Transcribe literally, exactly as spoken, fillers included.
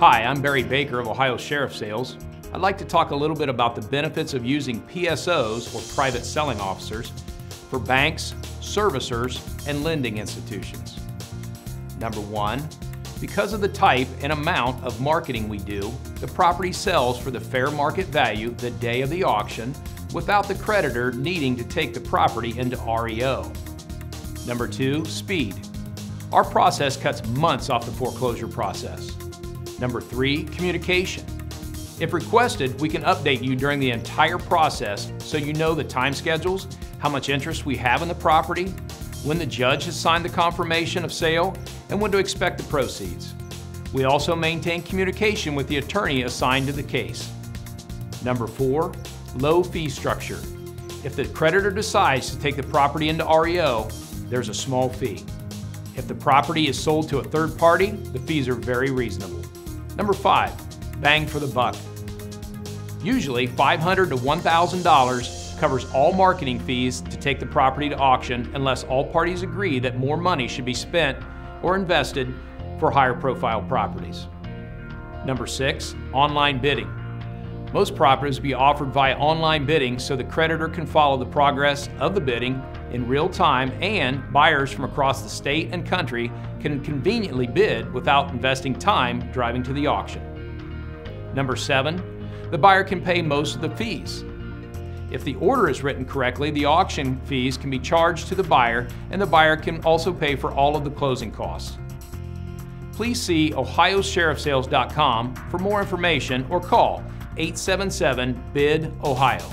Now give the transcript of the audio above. Hi, I'm Barry Baker of Ohio Sheriff Sales. I'd like to talk a little bit about the benefits of using P S Os, or Private Selling Officers, for banks, servicers, and lending institutions. Number one, because of the type and amount of marketing we do, the property sells for the fair market value the day of the auction without the creditor needing to take the property into R E O. Number two, speed. Our process cuts months off the foreclosure process. Number three, communication. If requested, we can update you during the entire process so you know the time schedules, how much interest we have in the property, when the judge has signed the confirmation of sale, and when to expect the proceeds. We also maintain communication with the attorney assigned to the case. Number four, low fee structure. If the creditor decides to take the property into R E O, there's a small fee. If the property is sold to a third party, the fees are very reasonable. Number five, bang for the buck. Usually five hundred to one thousand dollars covers all marketing fees to take the property to auction unless all parties agree that more money should be spent or invested for higher profile properties. Number six, online bidding. Most properties will be offered via online bidding so the creditor can follow the progress of the bidding in real time, and buyers from across the state and country can conveniently bid without investing time driving to the auction. Number seven, the buyer can pay most of the fees. If the order is written correctly, the auction fees can be charged to the buyer, and the buyer can also pay for all of the closing costs. Please see Ohio Sheriff Sales dot com for more information or call eight seven seven, B I D, Ohio.